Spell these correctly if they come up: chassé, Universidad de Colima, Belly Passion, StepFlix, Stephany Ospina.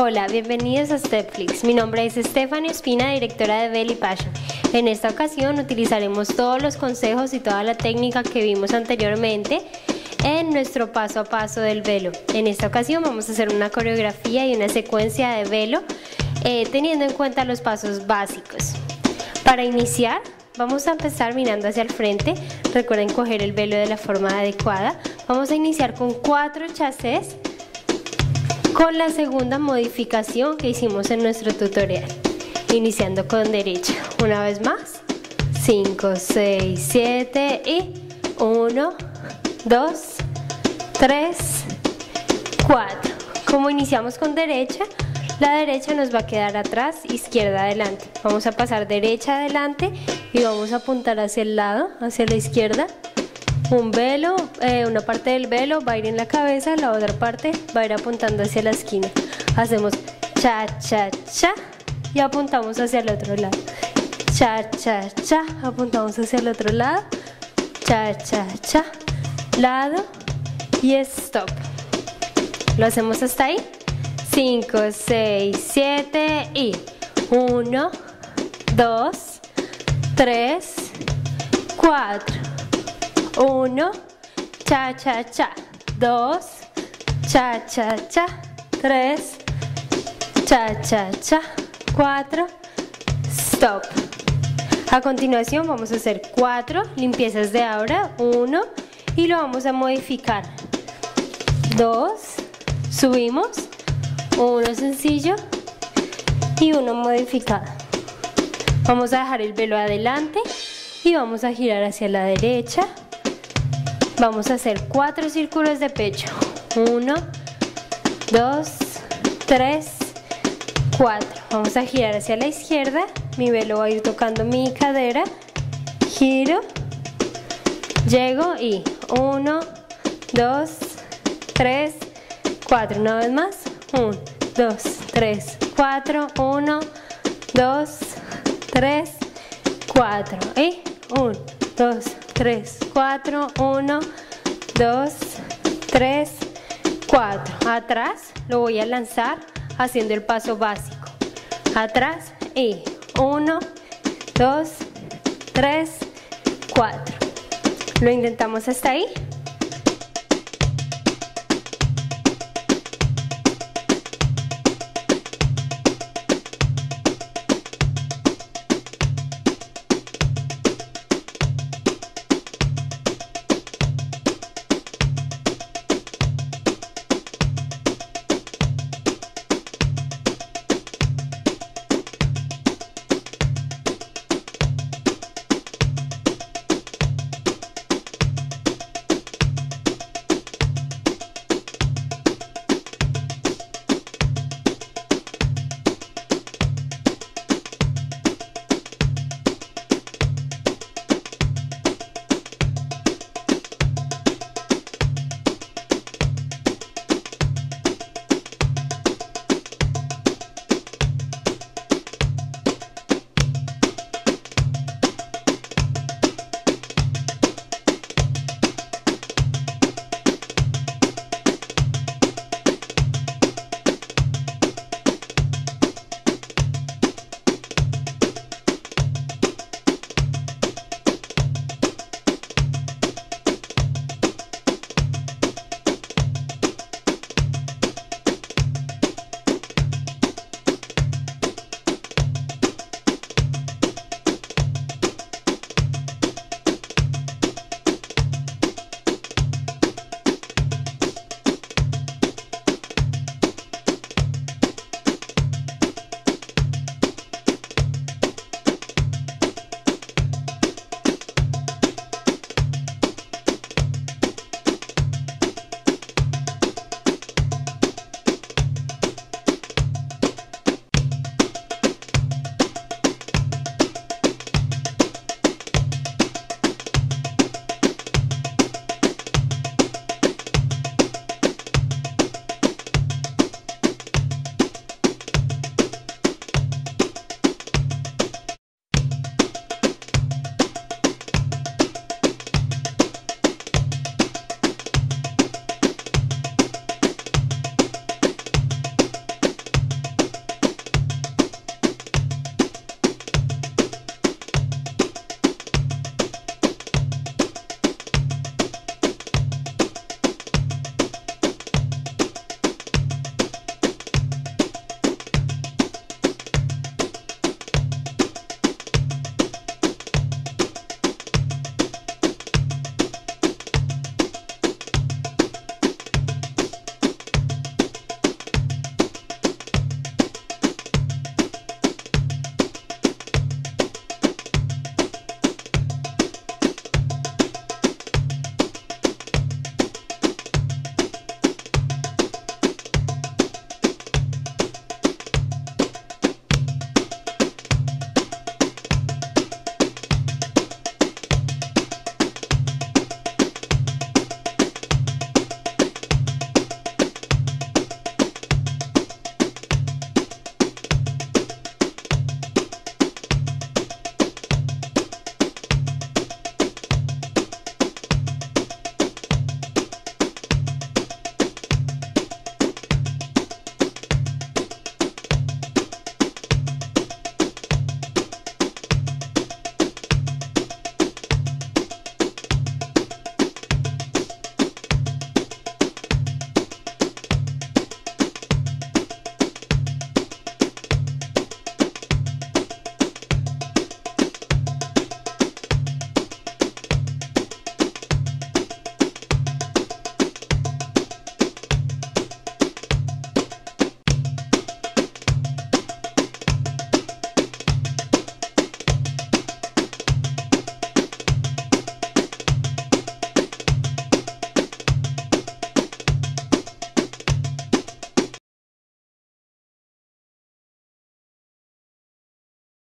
Hola, bienvenidos a Stepflix. Mi nombre es Stephany Ospina, directora de Belly Passion. En esta ocasión utilizaremos todos los consejos y toda la técnica que vimos anteriormente en nuestro paso a paso del velo. En esta ocasión vamos a hacer una coreografía y una secuencia de velo teniendo en cuenta los pasos básicos. Para iniciar, vamos a empezar mirando hacia el frente. Recuerden coger el velo de la forma adecuada. Vamos a iniciar con 4 chassés con la segunda modificación que hicimos en nuestro tutorial. Iniciando con derecha. Una vez más. 5, 6, 7 y 1, 2, 3, 4. Como iniciamos con derecha, la derecha nos va a quedar atrás, izquierda adelante. Vamos a pasar derecha adelante y vamos a apuntar hacia el lado, hacia la izquierda. Un velo, una parte del velo va a ir en la cabeza, la otra parte va a ir apuntando hacia la esquina. Hacemos cha, cha, cha y apuntamos hacia el otro lado. Cha, cha, cha, apuntamos hacia el otro lado. Cha, cha, cha, lado y stop. Lo hacemos hasta ahí. 5, 6, 7 y 1, 2, 3, 4, 1, cha, cha, cha, 2, cha, cha, cha, 3, cha, cha, cha, 4, stop. A continuación vamos a hacer 4 limpiezas de aura, 1 y lo vamos a modificar, 2, subimos, 1 sencillo y 1 modificado. Vamos a dejar el velo adelante y vamos a girar hacia la derecha. Vamos a hacer 4 círculos de pecho. 1, 2, 3, 4. Vamos a girar hacia la izquierda. Mi velo va a ir tocando mi cadera. Giro, llego y 1, 2, 3, 4. Una vez más. 1, 2, 3, 4, 1, 2, 3, 4 y 1, 2, 3, 4, 1, 2, 3, 4. Atrás lo voy a lanzar haciendo el paso básico. Atrás y 1, 2, 3, 4. Lo intentamos hasta ahí.